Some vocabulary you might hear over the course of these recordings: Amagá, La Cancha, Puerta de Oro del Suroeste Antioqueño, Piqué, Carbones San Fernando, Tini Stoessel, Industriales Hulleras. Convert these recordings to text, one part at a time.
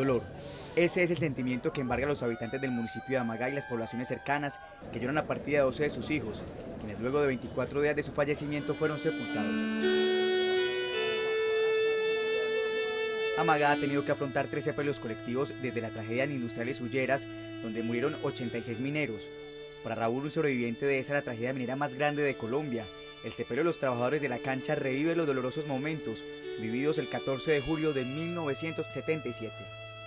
dolor. Ese es el sentimiento que embarga a los habitantes del municipio de Amagá y las poblaciones cercanas, que lloran la partida de 12 de sus hijos, quienes luego de 24 días de su fallecimiento fueron sepultados. Amagá ha tenido que afrontar 3 sepelios colectivos desde la tragedia en Industriales Hulleras, donde murieron 86 mineros. Para Raúl, un sobreviviente de esa, la tragedia minera más grande de Colombia, el sepelio de los trabajadores de La Cancha revive los dolorosos momentos vividos el 14 de julio de 1977.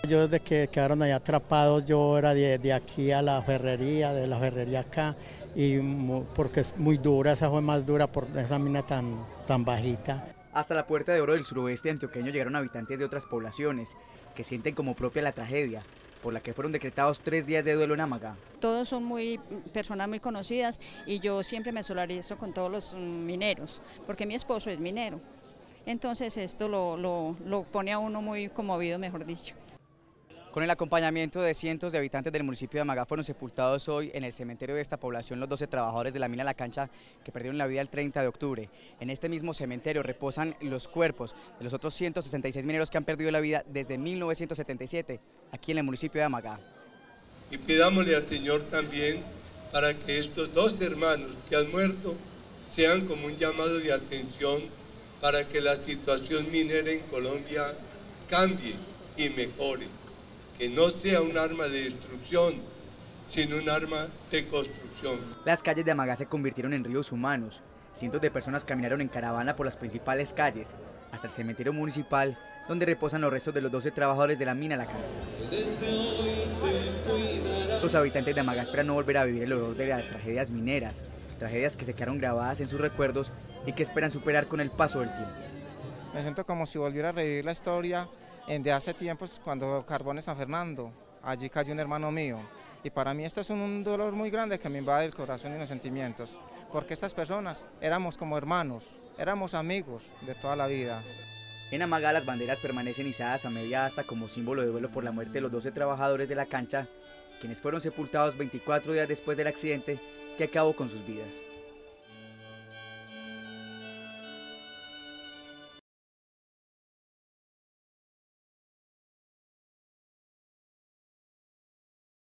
Yo desde que quedaron allá atrapados, yo era de aquí a la ferrería, de la ferrería acá, y porque es muy dura, esa fue más dura por esa mina tan bajita. Hasta la Puerta de Oro del Suroeste Antioqueño llegaron habitantes de otras poblaciones que sienten como propia la tragedia, por la que fueron decretados 3 días de duelo en Amagá. Todos son personas muy conocidas y yo siempre me solidarizo con todos los mineros, porque mi esposo es minero. Entonces esto lo pone a uno muy conmovido, mejor dicho. Con el acompañamiento de cientos de habitantes del municipio de Amagá fueron sepultados hoy en el cementerio de esta población los 12 trabajadores de la mina La Cancha que perdieron la vida el 30 de octubre. En este mismo cementerio reposan los cuerpos de los otros 166 mineros que han perdido la vida desde 1977 aquí en el municipio de Amagá. Y pidámosle al Señor también para que estos 2 hermanos que han muerto sean como un llamado de atención para que la situación minera en Colombia cambie y mejore, que no sea un arma de destrucción, sino un arma de construcción. Las calles de Amagá se convirtieron en ríos humanos. Cientos de personas caminaron en caravana por las principales calles, hasta el cementerio municipal, donde reposan los restos de los 12 trabajadores de la mina La Cancha. Los habitantes de Amagá esperan no volver a vivir el horror de las tragedias mineras, tragedias que se quedaron grabadas en sus recuerdos y que esperan superar con el paso del tiempo. Me siento como si volviera a revivir la historia de hace tiempos, cuando Carbones San Fernando, allí cayó un hermano mío, y para mí esto es un dolor muy grande que me invade el corazón y los sentimientos, porque estas personas éramos como hermanos, éramos amigos de toda la vida. En Amagá las banderas permanecen izadas a media asta como símbolo de duelo por la muerte de los 12 trabajadores de La Cancha, quienes fueron sepultados 24 días después del accidente que acabó con sus vidas.